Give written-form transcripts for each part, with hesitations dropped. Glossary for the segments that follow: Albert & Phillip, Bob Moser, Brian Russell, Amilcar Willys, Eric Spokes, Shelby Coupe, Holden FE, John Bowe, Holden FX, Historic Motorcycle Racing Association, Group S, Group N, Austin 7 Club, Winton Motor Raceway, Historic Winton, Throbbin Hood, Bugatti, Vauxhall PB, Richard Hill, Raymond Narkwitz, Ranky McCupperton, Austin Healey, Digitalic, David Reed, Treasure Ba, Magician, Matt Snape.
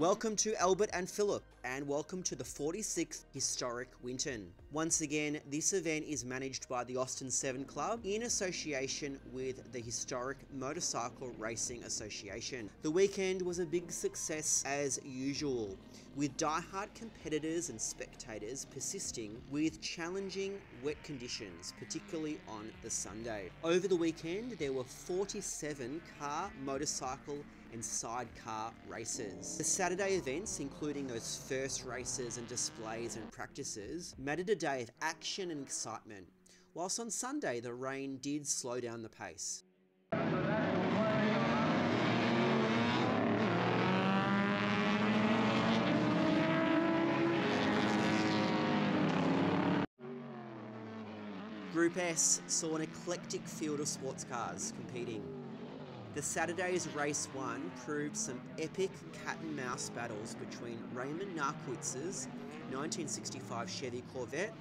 Welcome to Albert and Phillip, and welcome to the 46th Historic Winton. Once again, this event is managed by the Austin 7 Club in association with the Historic Motorcycle Racing Association. The weekend was a big success as usual, with diehard competitors and spectators persisting with challenging wet conditions, particularly on the Sunday. Over the weekend, there were 47 car, motorcycle, and sidecar races. The Saturday events, including those first races and displays and practices, made it a day of action and excitement, whilst on Sunday the rain did slow down the pace. Group S saw an eclectic field of sports cars competing. The Saturday's race one proved some epic cat and mouse battles between Raymond Narkwitz's 1965 Chevy Corvette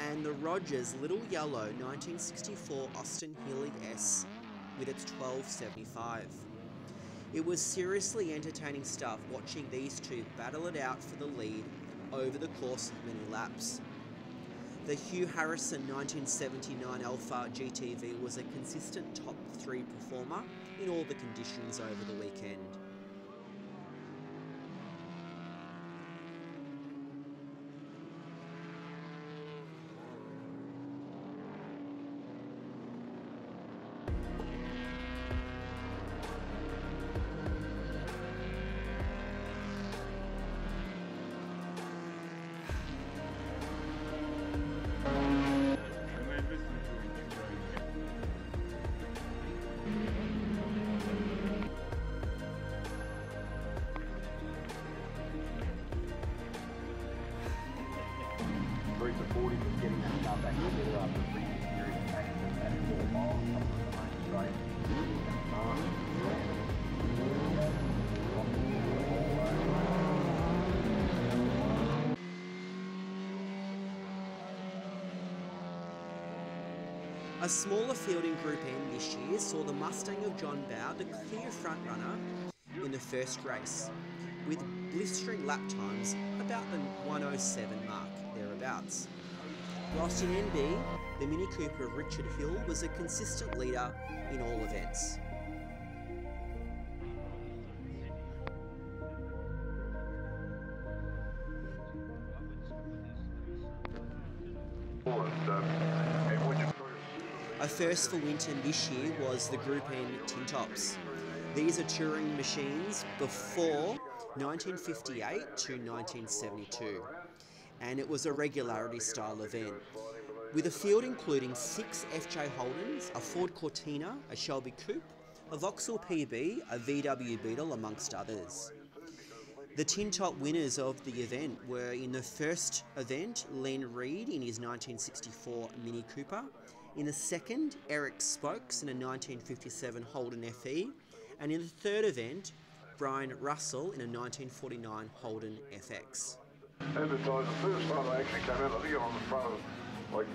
and the Rogers Little Yellow 1964 Austin Healey S with its 1275. It was seriously entertaining stuff watching these two battle it out for the lead over the course of many laps. The Hugh Harrison 1979 Alfa GTV was a consistent top three performer in all the conditions over the weekend. A smaller field in Group N this year saw the Mustang of John Bowe the clear front runner in the first race, with blistering lap times about the 107 mark thereabouts. Whilst in MB, the Mini Cooper of Richard Hill was a consistent leader in all events. A first for Winton this year was the Group N Tin Tops. These are touring machines before 1958 to 1972, and it was a regularity style event, with a field including six FJ Holdens, a Ford Cortina, a Shelby Coupe, a Vauxhall PB, a VW Beetle, amongst others. The tin top winners of the event were, in the first event, Lynn Reid in his 1964 Mini Cooper, in the second, Eric Spokes in a 1957 Holden FE, and in the third event, Brian Russell in a 1949 Holden FX. Advertised the first time they actually came out, I think on the front of like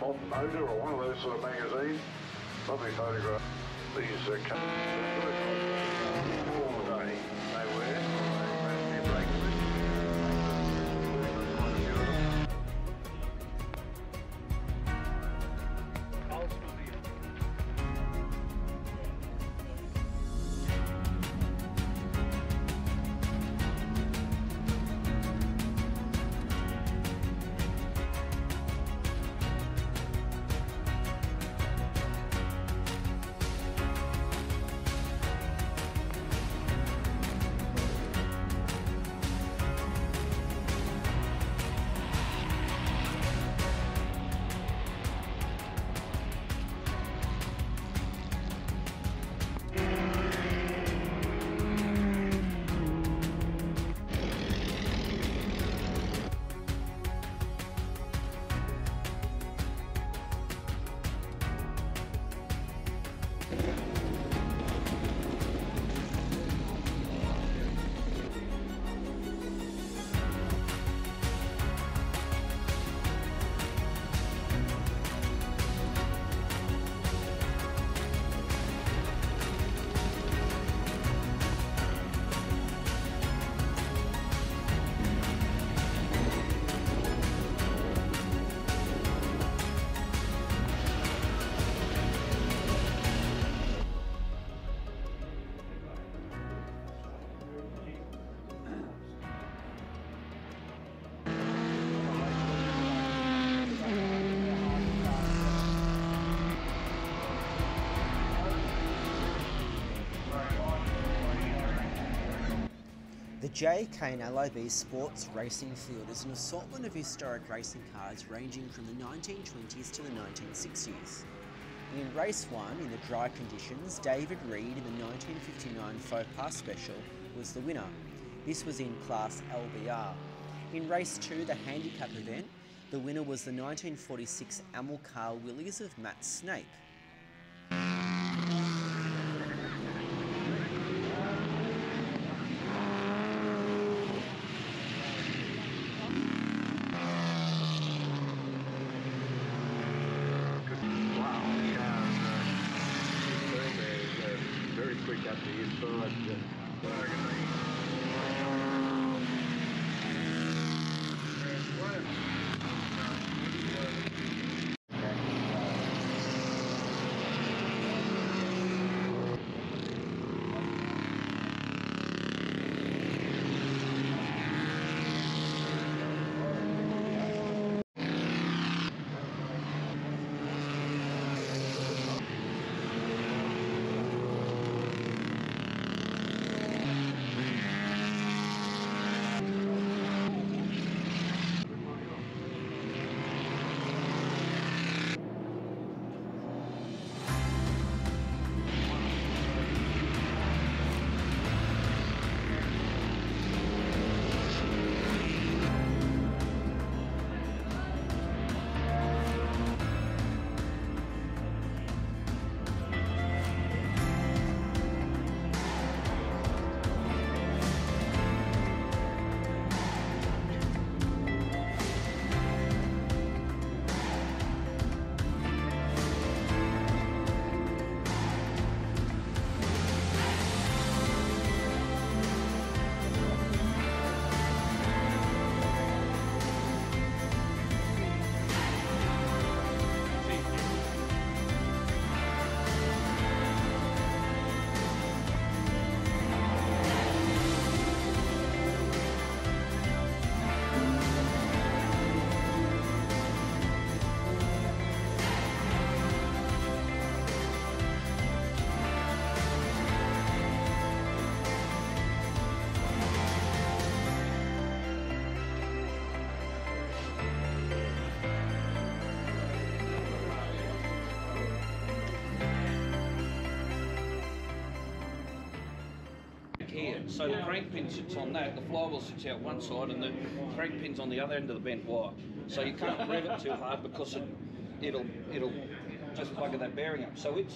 Bob Moser or one of those sort of magazines. Lovely photograph. These all the day they were. The JK&LIB Sports Racing Field is an assortment of historic racing cars ranging from the 1920s to the 1960s. In race one, in the dry conditions, David Reed in the 1959 Faux Pas Special was the winner. This was in class LBR. In race two, the handicap event, the winner was the 1946 Amilcar Willys of Matt Snape. So the crank pin sits on that, the flywheel sits out one side and the crank pin's on the other end of the bent wire. So you can't rev it too hard because it'll just plug that bearing up. So it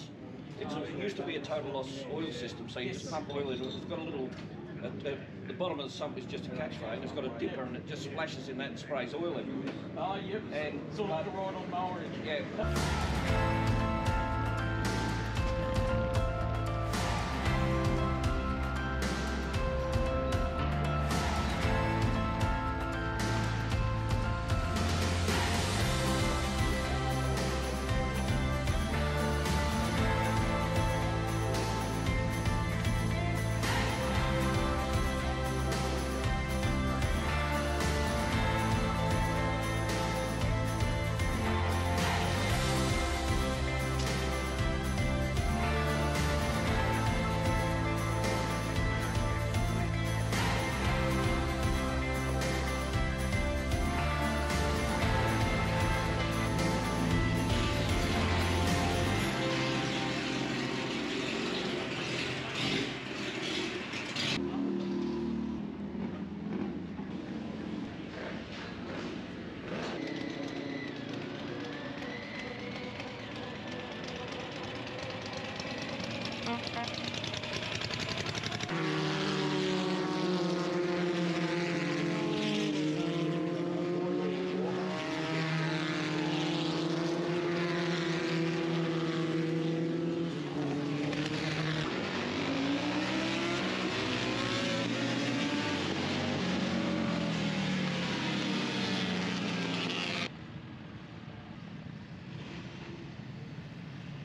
used to be a total loss oil system, so you just pump oil in it. It's got a little, the bottom of the sump is just a catch rate, it's got a dipper and it just splashes in that and sprays oil everywhere. Oh, yep, and it's all like a ride on mower. Yeah.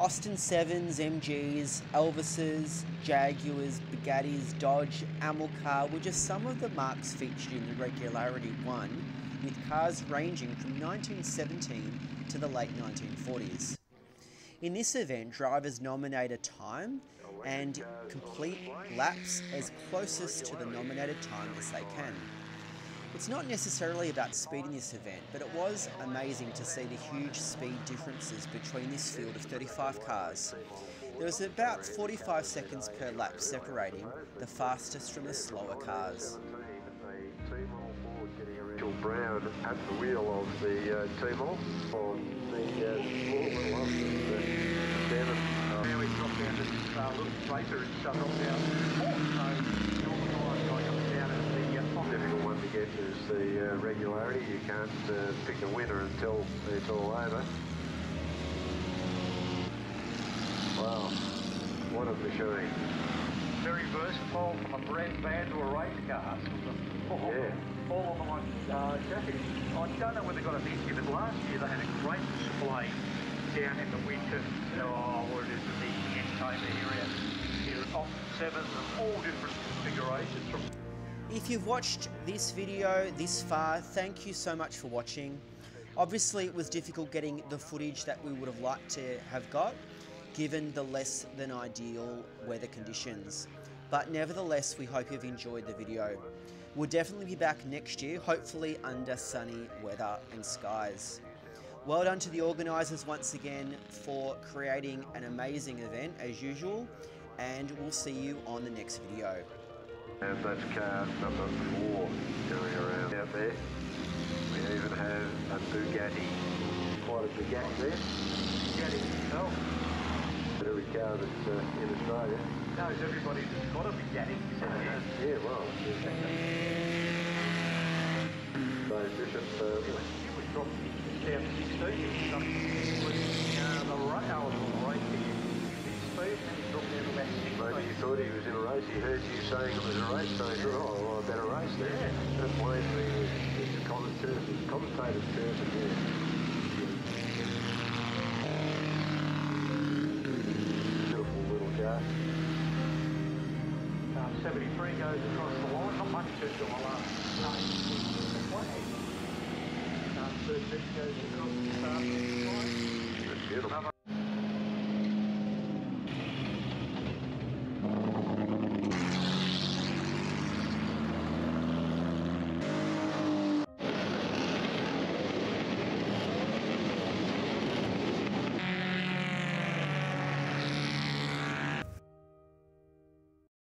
Austin 7s, MGs, Alvises, Jaguars, Bugattis, Dodge, Amilcar were just some of the marques featured in the Regularity 1, with cars ranging from 1917 to the late 1940s. In this event, drivers nominate a time and complete laps as closest to the nominated time as they can. It's not necessarily about speed in this event, but it was amazing to see the huge speed differences between this field of 35 cars. There was about 45 seconds per lap separating the fastest from the slower cars. Richard Brown at the wheel of the T-Mall on the small one. Now he's dropped down to a little spacer and shut off now. The difficult one to get is the regularity. You can't pick a winner until it's all over. Wow, what a machine. Very versatile, from a brand van to a race car. Yeah. All on one jacket. I don't know whether they got it this year, but last year they had a great display down in the winter. Oh, what it is in the Entoba area. Here at Austin 7, all different configurations from... If you've watched this video this far, thank you so much for watching. Obviously it was difficult getting the footage that we would have liked to have got, given the less than ideal weather conditions. But nevertheless, we hope you've enjoyed the video. We'll definitely be back next year, hopefully under sunny weather and skies. Well done to the organisers once again for creating an amazing event as usual, and we'll see you on the next video. And that's car number 4 going around out there. We even have a Bugatti. Quite a Bugatti there. Bugatti itself. Every car that's in Australia. No, it's everybody that's got a Bugatti. Yeah, well. So, Bishop... you would drop down to 16. The rail was right here. Maybe you thought he was in a race, he heard you saying it was a race, so he thought, oh, well, I better race there. Yeah. That's why it's a commentator's curse again. Beautiful little car. 73 goes across the line, not much to do on last. 36 goes across the line. Beautiful.